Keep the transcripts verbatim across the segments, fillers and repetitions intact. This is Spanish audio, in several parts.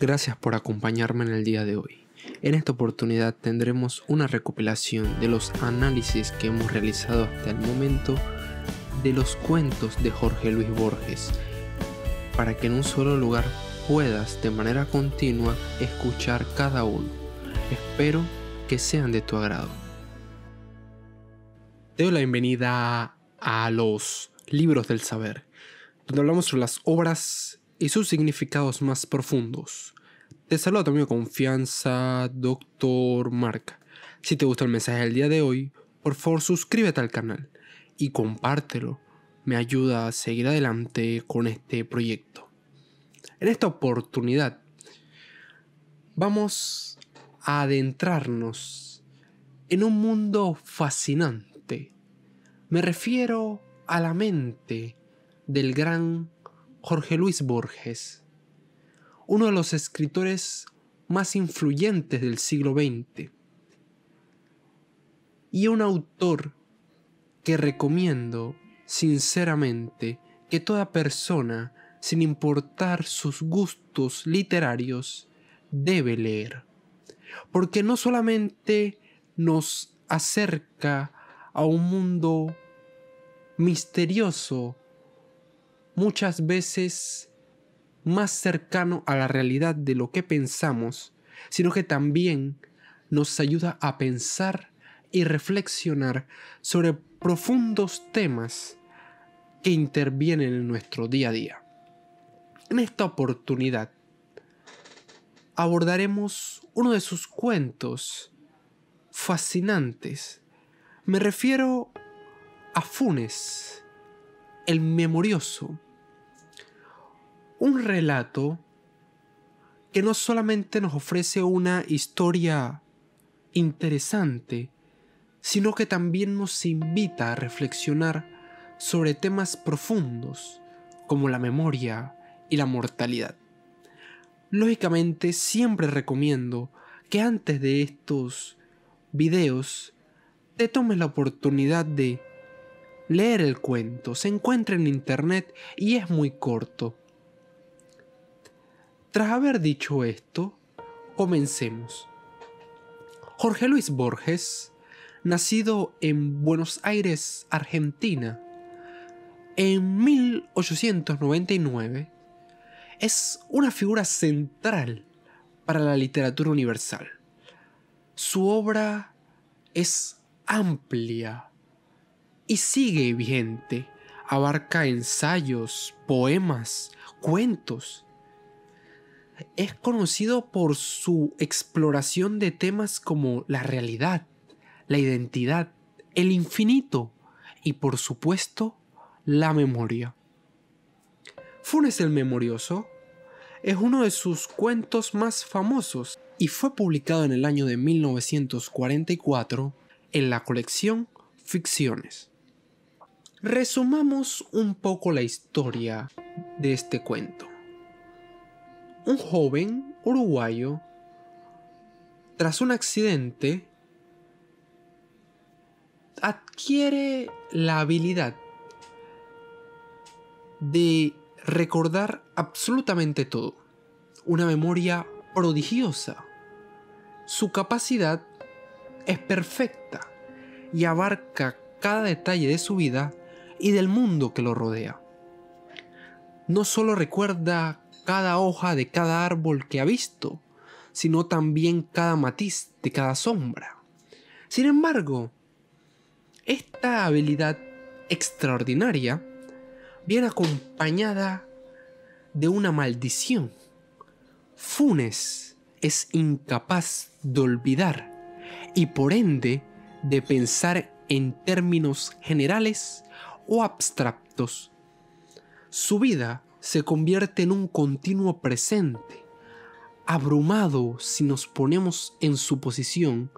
Gracias por acompañarme en el día de hoy. En esta oportunidad tendremos una recopilación de los análisis que hemos realizado hasta el momento de los cuentos de Jorge Luis Borges, para que en un solo lugar puedas de manera continua escuchar cada uno. Espero que sean de tu agrado. Te doy la bienvenida a Los Libros del Saber, donde hablamos sobre las obras y sus significados más profundos. Te saludo a tu amigo de confianza, Doctor Marca. Si te gustó el mensaje del día de hoy, por favor suscríbete al canal y compártelo. Me ayuda a seguir adelante con este proyecto. En esta oportunidad vamos a adentrarnos en un mundo fascinante. Me refiero a la mente del gran Jorge Luis Borges, uno de los escritores más influyentes del siglo veinte y un autor que recomiendo sinceramente que toda persona, sin importar sus gustos literarios, debe leer, porque no solamente nos acerca a un mundo misterioso, muchas veces más cercano a la realidad de lo que pensamos, sino que también nos ayuda a pensar y reflexionar sobre profundos temas que intervienen en nuestro día a día. En esta oportunidad abordaremos uno de sus cuentos fascinantes. Me refiero a Funes, el memorioso. Un relato que no solamente nos ofrece una historia interesante, sino que también nos invita a reflexionar sobre temas profundos como la memoria y la mortalidad. Lógicamente, siempre recomiendo que antes de estos videos te tomes la oportunidad de leer el cuento. Se encuentra en internet y es muy corto. Tras haber dicho esto, comencemos. Jorge Luis Borges, nacido en Buenos Aires, Argentina, en mil ochocientos noventa y nueve, es una figura central para la literatura universal. Su obra es amplia y sigue vigente. Abarca ensayos, poemas, cuentos. Es conocido por su exploración de temas como la realidad, la identidad, el infinito y, por supuesto, la memoria. Funes el memorioso es uno de sus cuentos más famosos y fue publicado en el año de mil novecientos cuarenta y cuatro en la colección Ficciones. Resumamos un poco la historia de este cuento. Un joven uruguayo, tras un accidente, adquiere la habilidad de recordar absolutamente todo, una memoria prodigiosa. Su capacidad es perfecta y abarca cada detalle de su vida y del mundo que lo rodea. No solo recuerda cada hoja de cada árbol que ha visto, sino también cada matiz de cada sombra. Sin embargo, esta habilidad extraordinaria viene acompañada de una maldición. Funes es incapaz de olvidar y por ende de pensar en términos generales o abstractos. Su vida se convierte en un continuo presente, abrumado si nos ponemos en su posición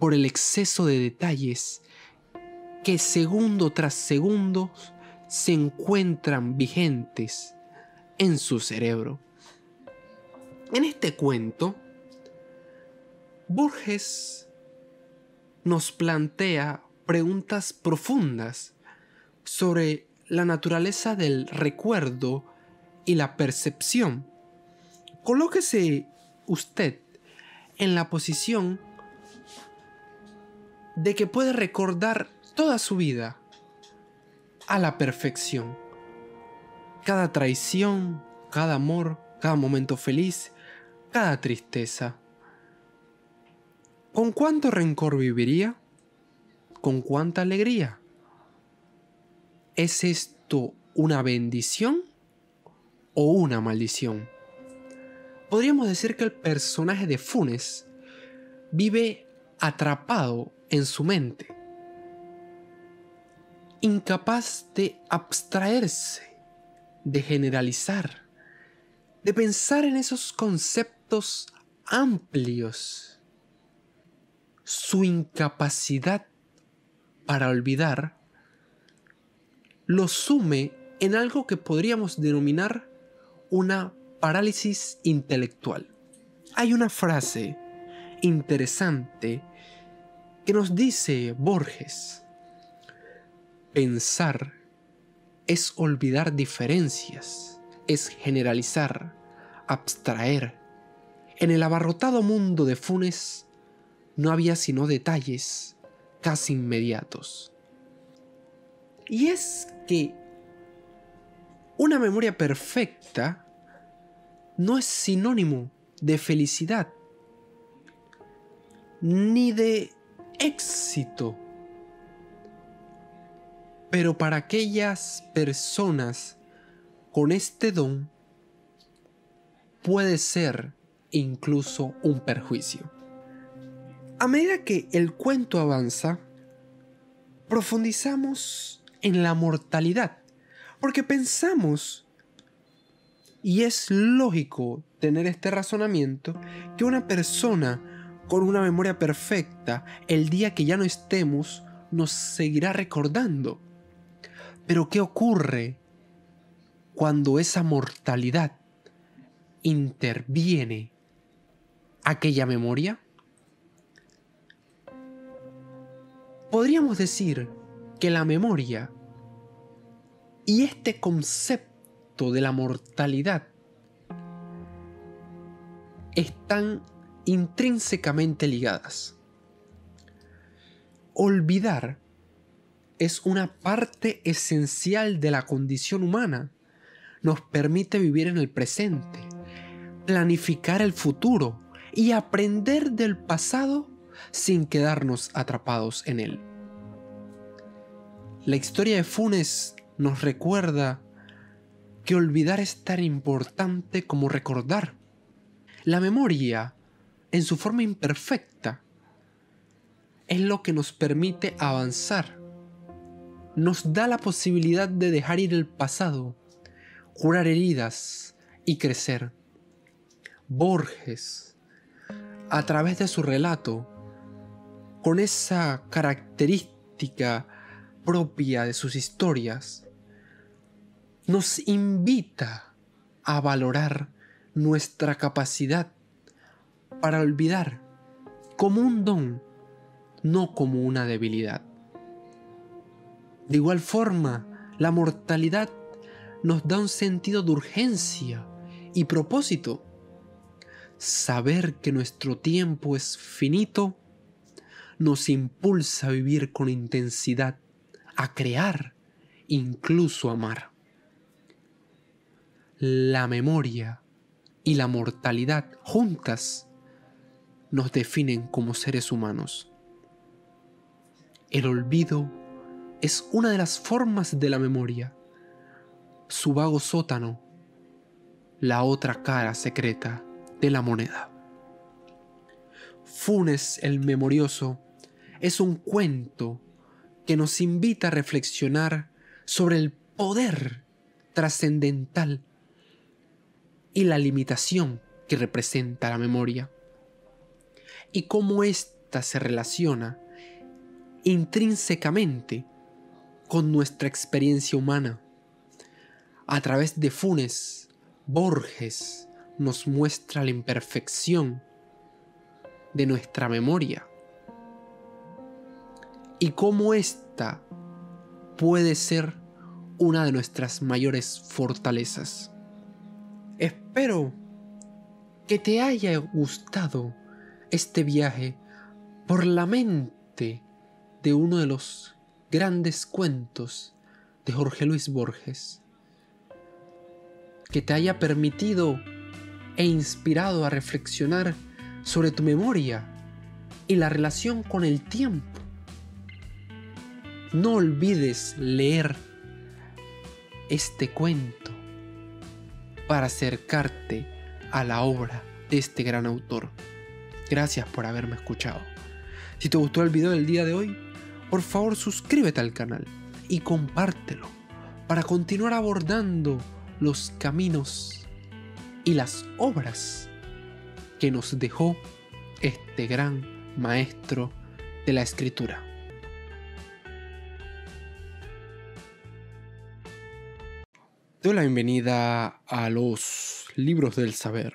por el exceso de detalles que segundo tras segundo se encuentran vigentes en su cerebro. En este cuento, Borges nos plantea preguntas profundas sobre la naturaleza del recuerdo y la percepción, Colóquese usted en la posición de que puede recordar toda su vida a la perfección. Cada traición, cada amor, cada momento feliz, cada tristeza. ¿Con cuánto rencor viviría? ¿Con cuánta alegría? ¿Es esto una bendición o una maldición? Podríamos decir que el personaje de Funes vive atrapado en su mente, incapaz de abstraerse, de generalizar, de pensar en esos conceptos amplios. Su incapacidad para olvidar lo sume en algo que podríamos denominar una parálisis intelectual. Hay una frase interesante que nos dice Borges: pensar es olvidar diferencias, es generalizar, abstraer. En el abarrotado mundo de Funes no había sino detalles casi inmediatos. Y es que una memoria perfecta no es sinónimo de felicidad, ni de éxito. Pero para aquellas personas con este don, puede ser incluso un perjuicio. A medida que el cuento avanza, profundizamos en la mortalidad, porque pensamos, y es lógico tener este razonamiento, que una persona con una memoria perfecta, el día que ya no estemos, nos seguirá recordando. Pero ¿qué ocurre cuando esa mortalidad interviene aquella memoria? Podríamos decir que la memoria y este concepto de la mortalidad están intrínsecamente ligadas. Olvidar es una parte esencial de la condición humana. Nos permite vivir en el presente, planificar el futuro y aprender del pasado sin quedarnos atrapados en él. La historia de Funes nos recuerda que olvidar es tan importante como recordar. La memoria, en su forma imperfecta, es lo que nos permite avanzar. Nos da la posibilidad de dejar ir el pasado, curar heridas y crecer. Borges, a través de su relato, con esa característica propia de sus historias, nos invita a valorar nuestra capacidad para olvidar como un don, no como una debilidad. De igual forma, la mortalidad nos da un sentido de urgencia y propósito. Saber que nuestro tiempo es finito nos impulsa a vivir con intensidad, a crear, incluso amar. La memoria y la mortalidad juntas nos definen como seres humanos. El olvido es una de las formas de la memoria, su vago sótano, la otra cara secreta de la moneda. Funes, el memorioso, es un cuento que nos invita a reflexionar sobre el poder trascendental y la limitación que representa la memoria, y cómo ésta se relaciona intrínsecamente con nuestra experiencia humana. A través de Funes, Borges nos muestra la imperfección de nuestra memoria y cómo ésta puede ser una de nuestras mayores fortalezas. Espero que te haya gustado este viaje por la mente de uno de los grandes cuentos de Jorge Luis Borges, que te haya permitido e inspirado a reflexionar sobre tu memoria y la relación con el tiempo. No olvides leer este cuento para acercarte a la obra de este gran autor. Gracias por haberme escuchado. Si te gustó el video del día de hoy, por favor suscríbete al canal y compártelo para continuar abordando los caminos y las obras que nos dejó este gran maestro de la escritura. Doy la bienvenida a Los Libros del Saber,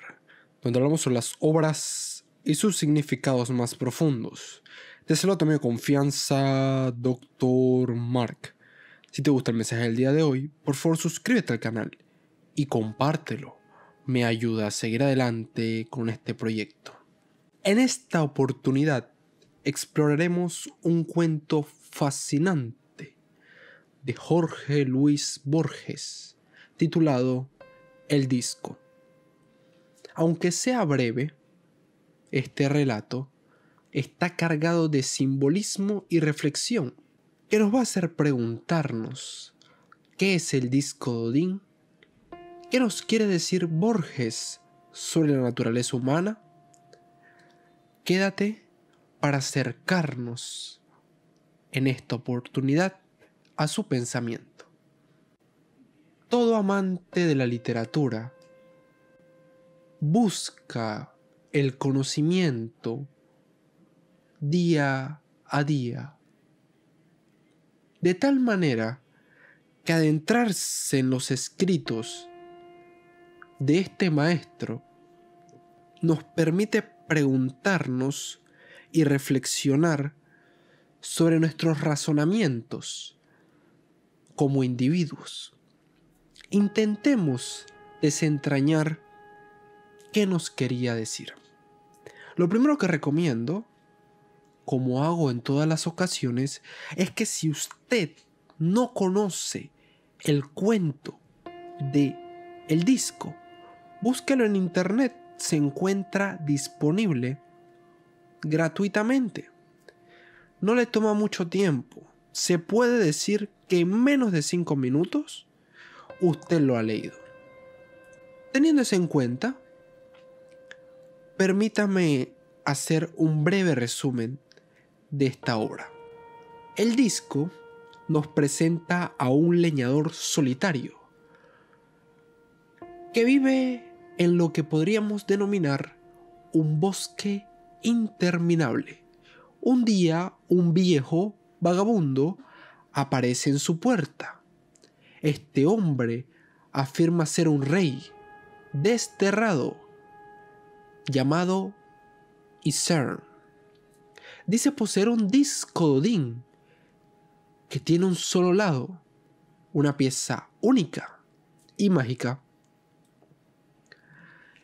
donde hablamos sobre las obras y sus significados más profundos. Desde luego también confianza, doctor Mark. Si te gusta el mensaje del día de hoy, por favor suscríbete al canal y compártelo. Me ayuda a seguir adelante con este proyecto. En esta oportunidad exploraremos un cuento fascinante de Jorge Luis Borges, titulado El disco. Aunque sea breve, este relato está cargado de simbolismo y reflexión que nos va a hacer preguntarnos ¿qué es el disco de Odín? ¿Qué nos quiere decir Borges sobre la naturaleza humana? Quédate para acercarnos en esta oportunidad a su pensamiento. Todo amante de la literatura busca el conocimiento día a día, de tal manera que adentrarse en los escritos de este maestro nos permite preguntarnos y reflexionar sobre nuestros razonamientos como individuos. Intentemos desentrañar qué nos quería decir. Lo primero que recomiendo, como hago en todas las ocasiones, es que si usted no conoce el cuento de El disco, búsquelo en internet, se encuentra disponible gratuitamente. No le toma mucho tiempo, se puede decir que en menos de cinco minutos usted lo ha leído. Teniendo eso en cuenta, permítame hacer un breve resumen de esta obra. El disco nos presenta a un leñador solitario que vive en lo que podríamos denominar un bosque interminable. Un día, un viejo vagabundo aparece en su puerta. Este hombre afirma ser un rey desterrado llamado Iser. Dice poseer un disco de Odín que tiene un solo lado, una pieza única y mágica.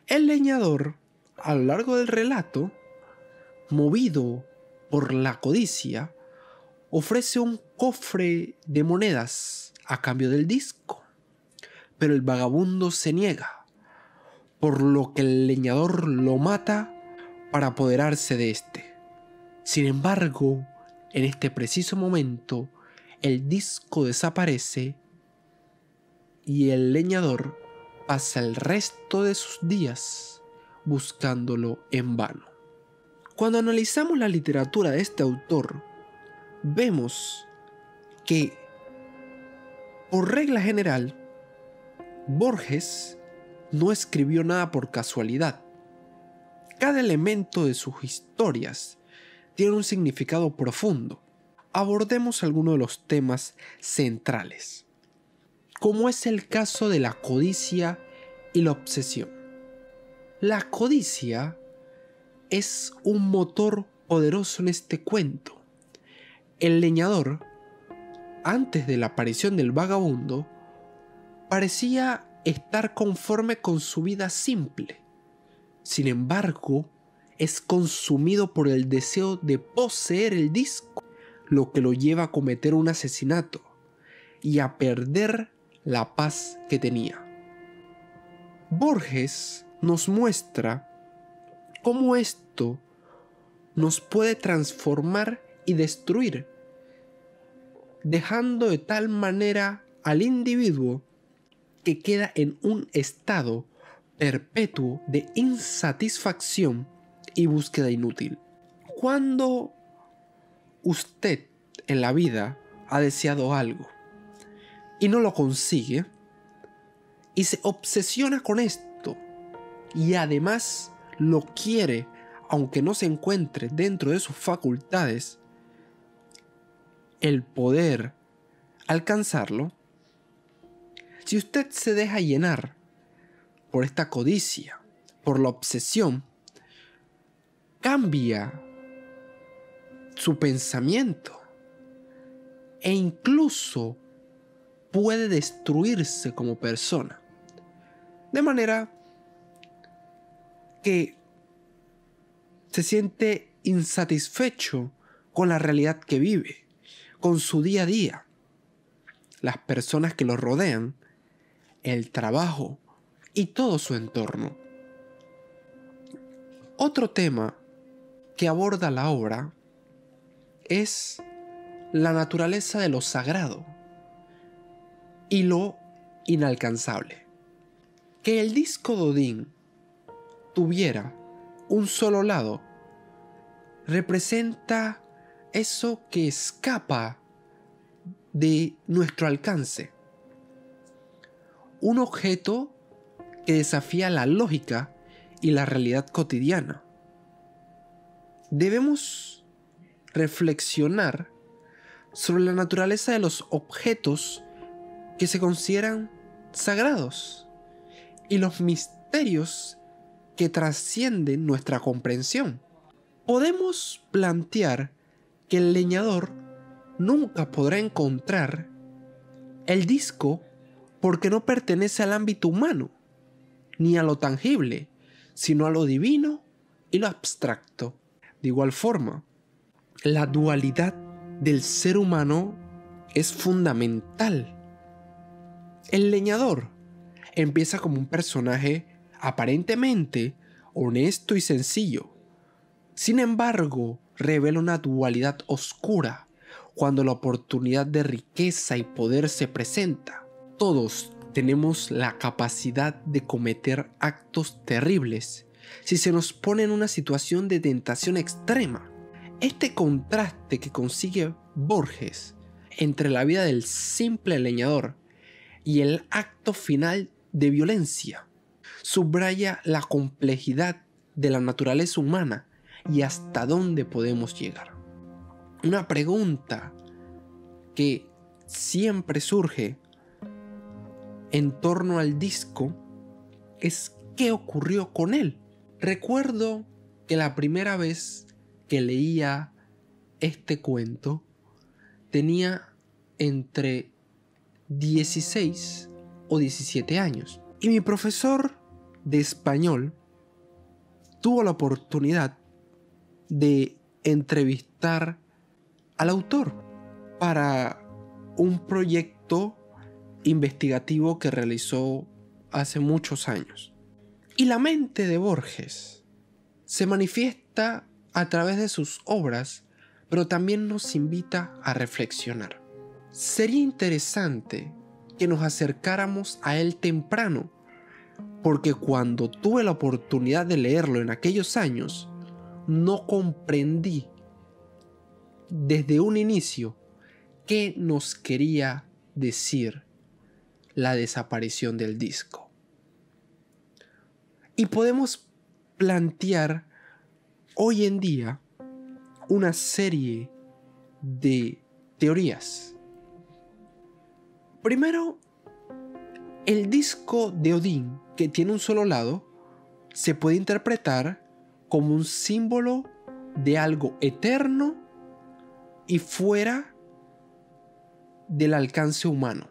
El leñador, a lo largo del relato, movido por la codicia, ofrece un cofre de monedas a cambio del disco, pero el vagabundo se niega, por lo que el leñador lo mata para apoderarse de este. Sin embargo, en este preciso momento, el disco desaparece y el leñador pasa el resto de sus días buscándolo en vano. Cuando analizamos la literatura de este autor, vemos que por regla general, Borges no escribió nada por casualidad. Cada elemento de sus historias tiene un significado profundo. Abordemos algunos de los temas centrales, como es el caso de la codicia y la obsesión. La codicia es un motor poderoso en este cuento. El leñador, antes de la aparición del vagabundo, parecía estar conforme con su vida simple. Sin embargo, es consumido por el deseo de poseer el disco, lo que lo lleva a cometer un asesinato y a perder la paz que tenía. Borges nos muestra cómo esto nos puede transformar y destruir, dejando de tal manera al individuo que queda en un estado perpetuo de insatisfacción y búsqueda inútil. Cuando usted en la vida ha deseado algo y no lo consigue y se obsesiona con esto y además lo quiere aunque no se encuentre dentro de sus facultades el poder alcanzarlo, si usted se deja llenar por esta codicia, por la obsesión, cambia su pensamiento e incluso puede destruirse como persona. De manera que se siente insatisfecho con la realidad que vive, con su día a día, las personas que lo rodean, el trabajo y todo su entorno. Otro tema que aborda la obra es la naturaleza de lo sagrado y lo inalcanzable. Que el disco de Odín tuviera un solo lado representa eso que escapa de nuestro alcance. Un objeto que desafía la lógica y la realidad cotidiana. Debemos reflexionar sobre la naturaleza de los objetos que se consideran sagrados y los misterios que trascienden nuestra comprensión. Podemos plantear que el leñador nunca podrá encontrar el disco porque no pertenece al ámbito humano, ni a lo tangible, sino a lo divino y lo abstracto. De igual forma, la dualidad del ser humano es fundamental. El leñador empieza como un personaje aparentemente honesto y sencillo. Sin embargo, revela una dualidad oscura cuando la oportunidad de riqueza y poder se presenta. Todos tenemos la capacidad de cometer actos terribles si se nos pone en una situación de tentación extrema. Este contraste que consigue Borges entre la vida del simple leñador y el acto final de violencia subraya la complejidad de la naturaleza humana y hasta dónde podemos llegar. Una pregunta que siempre surge en torno al disco es ¿qué ocurrió con él? Recuerdo que la primera vez que leía este cuento tenía entre dieciséis o diecisiete años y mi profesor de español tuvo la oportunidad de entrevistar al autor para un proyecto investigativo que realizó hace muchos años. Y la mente de Borges se manifiesta a través de sus obras, pero también nos invita a reflexionar. Sería interesante que nos acercáramos a él temprano, porque cuando tuve la oportunidad de leerlo en aquellos años, no comprendí desde un inicio qué nos quería decir la desaparición del disco. Y podemos plantear hoy en día una serie de teorías. Primero, el disco de Odín, que tiene un solo lado, se puede interpretar como un símbolo de algo eterno y fuera del alcance humano.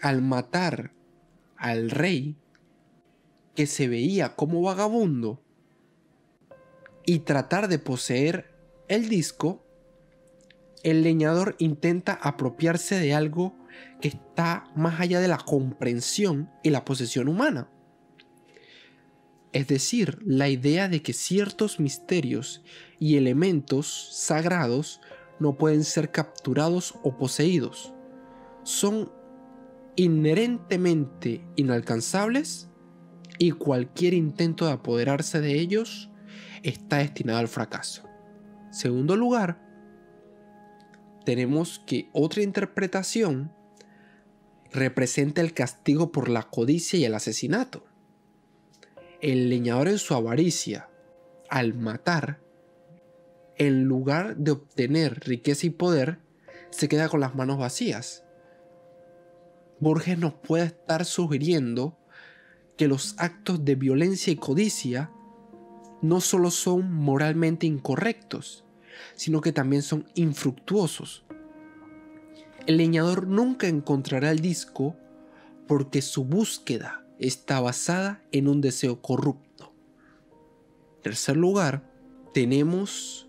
Al matar al rey, que se veía como vagabundo y tratar de poseer el disco, el leñador intenta apropiarse de algo que está más allá de la comprensión y la posesión humana. Es decir, la idea de que ciertos misterios y elementos sagrados no pueden ser capturados o poseídos. Son inherentemente inalcanzables y cualquier intento de apoderarse de ellos está destinado al fracaso. En segundo lugar, tenemos que otra interpretación representa el castigo por la codicia y el asesinato. El leñador, en su avaricia, al matar, en lugar de obtener riqueza y poder, se queda con las manos vacías. Borges nos puede estar sugiriendo que los actos de violencia y codicia no solo son moralmente incorrectos, sino que también son infructuosos. El leñador nunca encontrará el disco porque su búsqueda está basada en un deseo corrupto. En tercer lugar, tenemos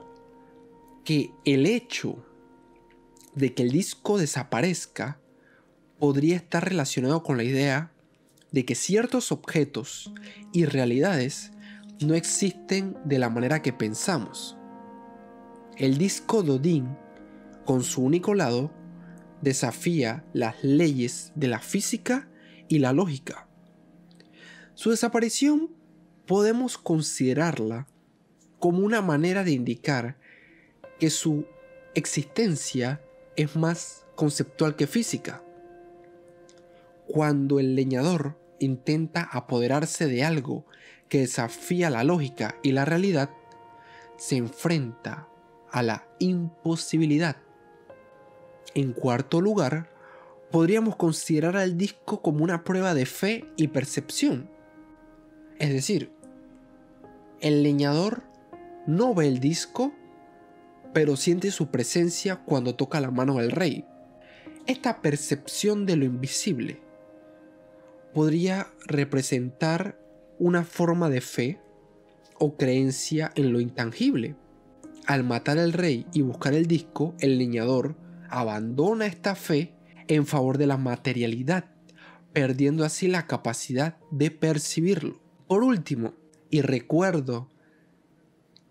que el hecho de que el disco desaparezca podría estar relacionado con la idea de que ciertos objetos y realidades no existen de la manera que pensamos. El disco de Odín, con su único lado, desafía las leyes de la física y la lógica. Su desaparición podemos considerarla como una manera de indicar que su existencia es más conceptual que física. Cuando el leñador intenta apoderarse de algo que desafía la lógica y la realidad, se enfrenta a la imposibilidad. En cuarto lugar, podríamos considerar al disco como una prueba de fe y percepción. Es decir, el leñador no ve el disco, pero siente su presencia cuando toca la mano del rey. Esta percepción de lo invisible podría representar una forma de fe o creencia en lo intangible. Al matar al rey y buscar el disco, el leñador abandona esta fe en favor de la materialidad, perdiendo así la capacidad de percibirlo. Por último, y recuerdo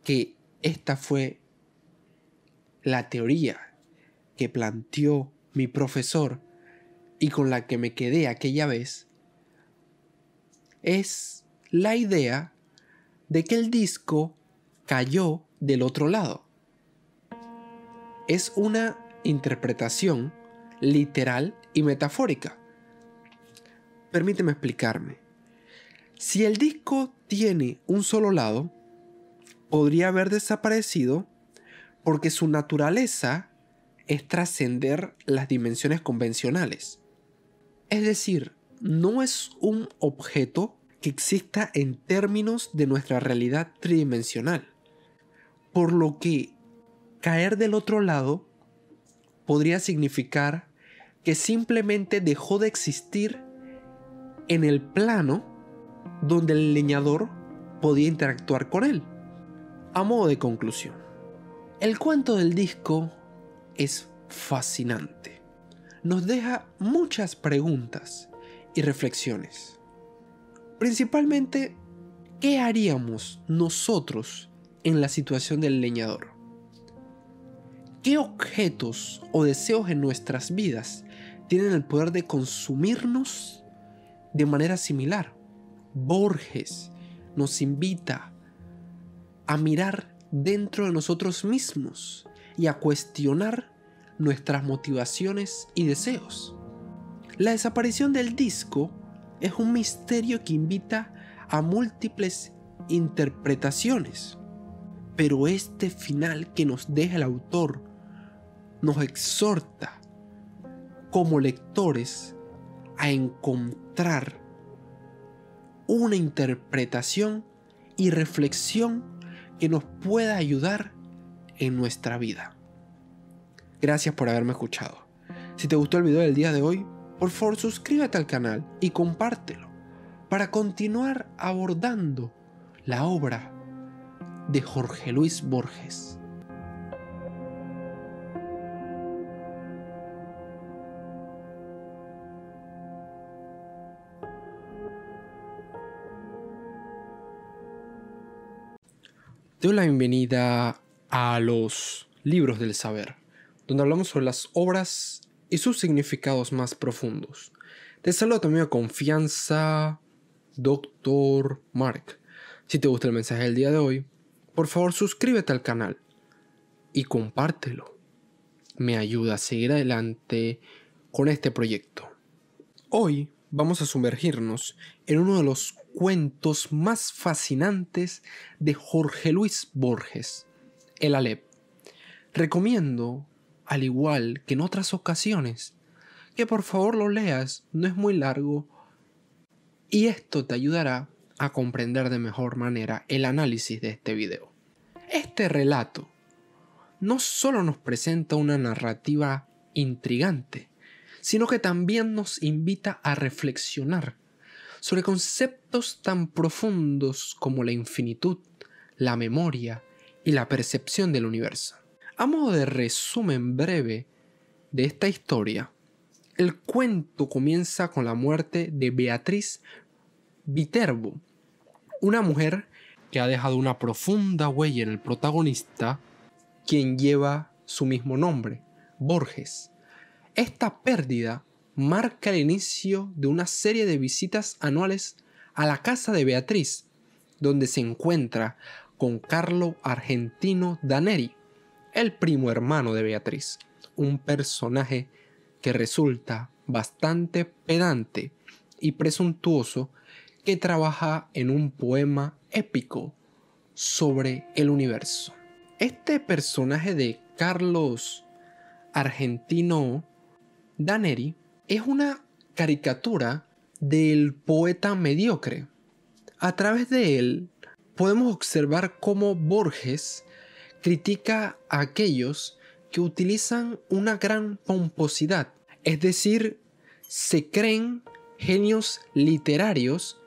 que esta fue la teoría que planteó mi profesor y con la que me quedé aquella vez, es la idea de que el disco cayó del otro lado. Es una interpretación literal y metafórica. Permíteme explicarme. Si el disco tiene un solo lado, podría haber desaparecido porque su naturaleza es trascender las dimensiones convencionales. Es decir, no es un objeto que exista en términos de nuestra realidad tridimensional, por lo que caer del otro lado podría significar que simplemente dejó de existir en el plano donde el leñador podía interactuar con él. A modo de conclusión, el cuento del disco es fascinante. Nos deja muchas preguntas y reflexiones. Principalmente, ¿qué haríamos nosotros en la situación del leñador? ¿Qué objetos o deseos en nuestras vidas tienen el poder de consumirnos de manera similar? Borges nos invita a mirar dentro de nosotros mismos y a cuestionar nuestras motivaciones y deseos. La desaparición del disco es un misterio que invita a múltiples interpretaciones, pero este final que nos deja el autor nos exhorta como lectores a encontrar una interpretación y reflexión que nos pueda ayudar en nuestra vida. Gracias por haberme escuchado. Si te gustó el video del día de hoy, por favor suscríbete al canal y compártelo para continuar abordando la obra de Jorge Luis Borges. Te doy la bienvenida a Los Libros del Saber, donde hablamos sobre las obras y sus significados más profundos. Te saludo también a confianza, doctor Mark. Si te gusta el mensaje del día de hoy, por favor suscríbete al canal y compártelo. Me ayuda a seguir adelante con este proyecto. Hoy vamos a sumergirnos en uno de los cuentos más fascinantes de Jorge Luis Borges, El Aleph. Recomiendo, al igual que en otras ocasiones, que por favor lo leas, no es muy largo y esto te ayudará a comprender de mejor manera el análisis de este video. Este relato no solo nos presenta una narrativa intrigante, sino que también nos invita a reflexionar sobre conceptos tan profundos como la infinitud, la memoria y la percepción del universo. A modo de resumen breve de esta historia, el cuento comienza con la muerte de Beatriz Viterbo, una mujer que ha dejado una profunda huella en el protagonista, quien lleva su mismo nombre, Borges. Esta pérdida marca el inicio de una serie de visitas anuales a la casa de Beatriz, donde se encuentra con Carlos Argentino Daneri, el primo hermano de Beatriz, un personaje que resulta bastante pedante y presuntuoso, que trabaja en un poema épico sobre el universo. Este personaje de Carlos Argentino Daneri es una caricatura del poeta mediocre. A través de él podemos observar cómo Borges critica a aquellos que utilizan una gran pomposidad, es decir, se creen genios literarios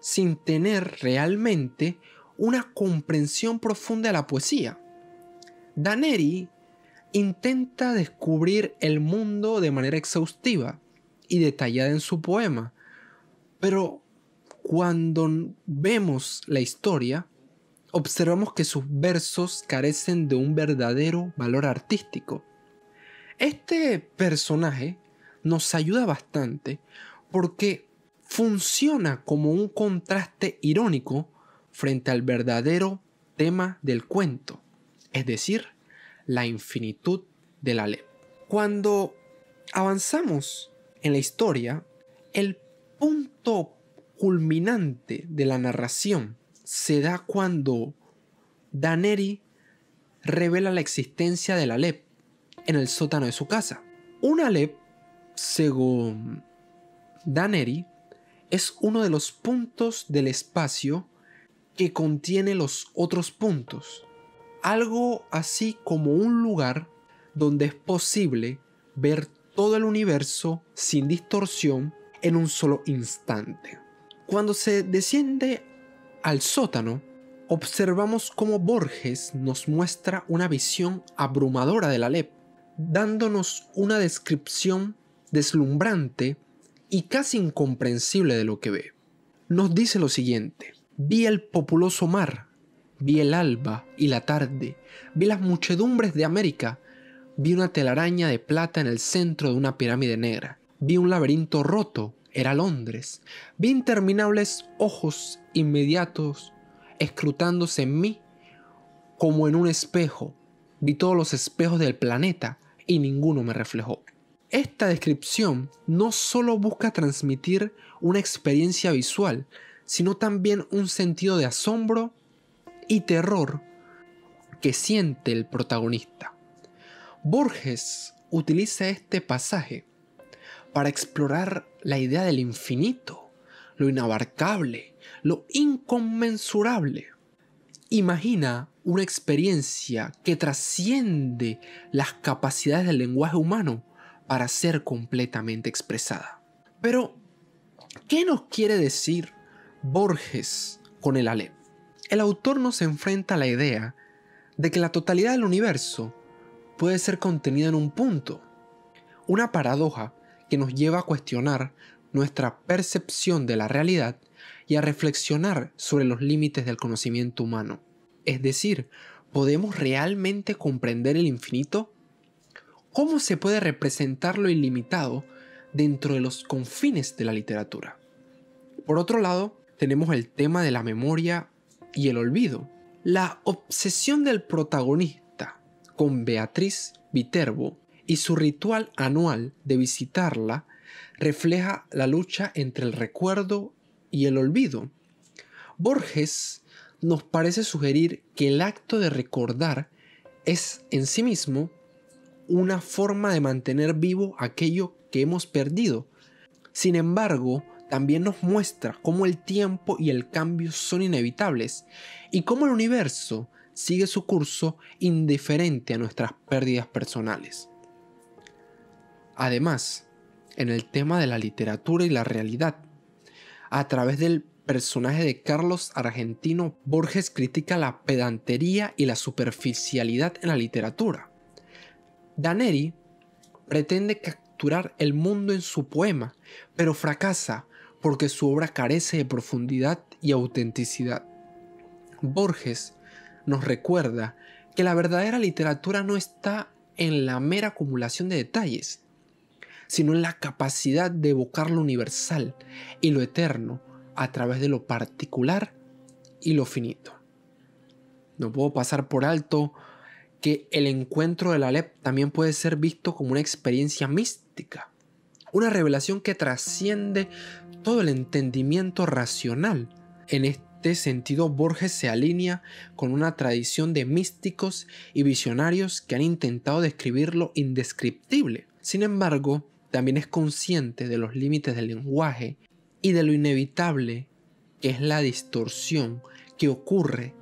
sin tener realmente una comprensión profunda de la poesía. Daneri intenta descubrir el mundo de manera exhaustiva y detallada en su poema, pero cuando vemos la historia, observamos que sus versos carecen de un verdadero valor artístico. Este personaje nos ayuda bastante porque funciona como un contraste irónico frente al verdadero tema del cuento, es decir, la infinitud del Aleph. Cuando avanzamos en la historia, el punto culminante de la narración se da cuando Daneri revela la existencia del Aleph en el sótano de su casa. Un Aleph, según Daneri, es uno de los puntos del espacio que contiene los otros puntos. Algo así como un lugar donde es posible ver todo el universo sin distorsión en un solo instante. Cuando se desciende al sótano, observamos cómo Borges nos muestra una visión abrumadora del Aleph, dándonos una descripción deslumbrante y casi incomprensible de lo que ve. Nos dice lo siguiente: vi el populoso mar, vi el alba y la tarde, vi las muchedumbres de América, vi una telaraña de plata en el centro de una pirámide negra, vi un laberinto roto, era Londres, vi interminables ojos inmediatos escrutándose en mí como en un espejo, vi todos los espejos del planeta y ninguno me reflejó. Esta descripción no solo busca transmitir una experiencia visual, sino también un sentido de asombro y terror que siente el protagonista. Borges utiliza este pasaje para explorar la idea del infinito, lo inabarcable, lo inconmensurable. Imagina una experiencia que trasciende las capacidades del lenguaje humano para ser completamente expresada. Pero ¿Qué nos quiere decir Borges con el Aleph? El autor nos enfrenta a la idea de que la totalidad del universo puede ser contenida en un punto, una paradoja que nos lleva a cuestionar nuestra percepción de la realidad y a reflexionar sobre los límites del conocimiento humano. Es decir, ¿podemos realmente comprender el infinito? ¿Cómo se puede representar lo ilimitado dentro de los confines de la literatura? Por otro lado, tenemos el tema de la memoria y el olvido. La obsesión del protagonista con Beatriz Viterbo y su ritual anual de visitarla refleja la lucha entre el recuerdo y el olvido. Borges nos parece sugerir que el acto de recordar es en sí mismo una forma de mantener vivo aquello que hemos perdido. Sin embargo, también nos muestra cómo el tiempo y el cambio son inevitables y cómo el universo sigue su curso indiferente a nuestras pérdidas personales. Además, en el tema de la literatura y la realidad, a través del personaje de Carlos Argentino, Borges critica la pedantería y la superficialidad en la literatura. Daneri pretende capturar el mundo en su poema, pero fracasa porque su obra carece de profundidad y autenticidad. Borges nos recuerda que la verdadera literatura no está en la mera acumulación de detalles, sino en la capacidad de evocar lo universal y lo eterno a través de lo particular y lo finito. No puedo pasar por alto que el encuentro del Aleph también puede ser visto como una experiencia mística, una revelación que trasciende todo el entendimiento racional. En este sentido, Borges se alinea con una tradición de místicos y visionarios que han intentado describir lo indescriptible. Sin embargo, también es consciente de los límites del lenguaje y de lo inevitable que es la distorsión que ocurre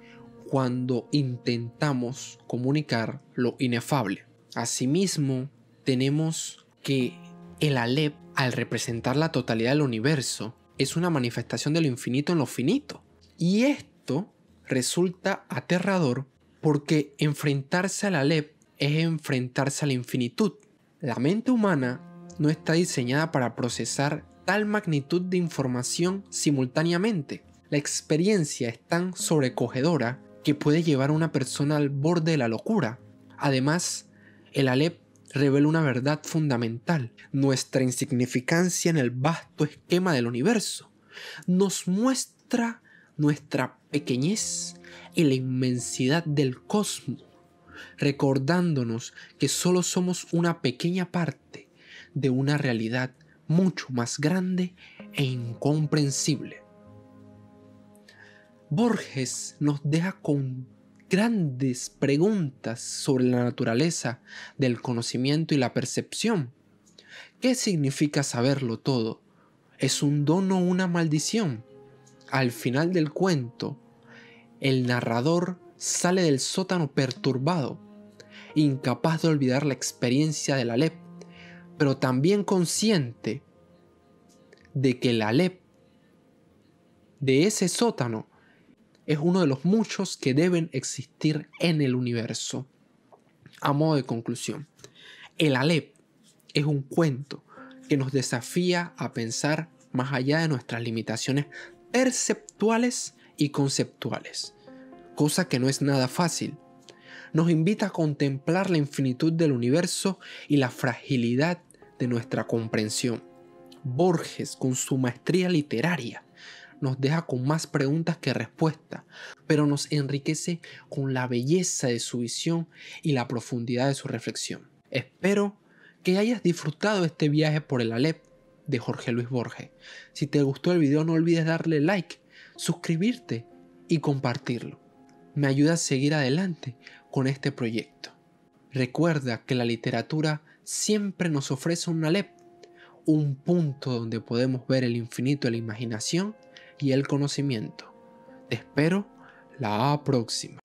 cuando intentamos comunicar lo inefable. Asimismo, tenemos que el Aleph, al representar la totalidad del universo, es una manifestación de lo infinito en lo finito. Y esto resulta aterrador porque enfrentarse al Aleph es enfrentarse a la infinitud. La mente humana no está diseñada para procesar tal magnitud de información simultáneamente. La experiencia es tan sobrecogedora que puede llevar a una persona al borde de la locura. Además, el Aleph revela una verdad fundamental: nuestra insignificancia en el vasto esquema del universo. Nos muestra nuestra pequeñez y la inmensidad del cosmos, recordándonos que solo somos una pequeña parte de una realidad mucho más grande e incomprensible. Borges nos deja con grandes preguntas sobre la naturaleza del conocimiento y la percepción. ¿Qué significa saberlo todo? ¿Es un don o una maldición? Al final del cuento, el narrador sale del sótano perturbado, incapaz de olvidar la experiencia del Aleph, pero también consciente de que el Aleph de ese sótano es uno de los muchos que deben existir en el universo. A modo de conclusión, el Aleph es un cuento que nos desafía a pensar más allá de nuestras limitaciones perceptuales y conceptuales, cosa que no es nada fácil. Nos invita a contemplar la infinitud del universo y la fragilidad de nuestra comprensión. Borges, con su maestría literaria, nos deja con más preguntas que respuestas, pero nos enriquece con la belleza de su visión y la profundidad de su reflexión. Espero que hayas disfrutado este viaje por el Aleph de Jorge Luis Borges. Si te gustó el video, no olvides darle like, suscribirte y compartirlo. Me ayuda a seguir adelante con este proyecto. Recuerda que la literatura siempre nos ofrece un Aleph, un punto donde podemos ver el infinito de la imaginación y el conocimiento. Te espero la próxima.